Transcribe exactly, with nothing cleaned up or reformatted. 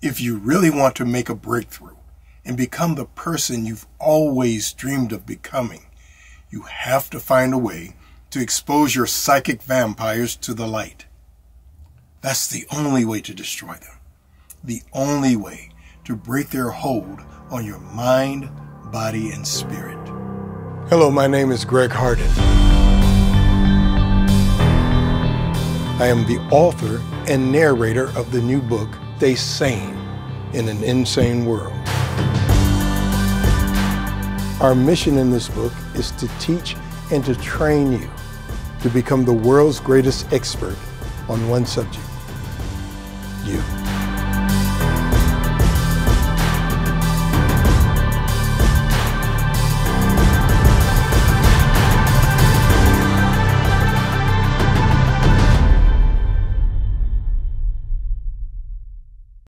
If you really want to make a breakthrough and become the person you've always dreamed of becoming, you have to find a way to expose your psychic vampires to the light. That's the only way to destroy them. The only way to break their hold on your mind, body, and spirit. Hello, my name is Greg Harden. I am the author and narrator of the new book, Stay Sane in an Insane World. Our mission in this book is to teach and to train you to become the world's greatest expert on one subject, you.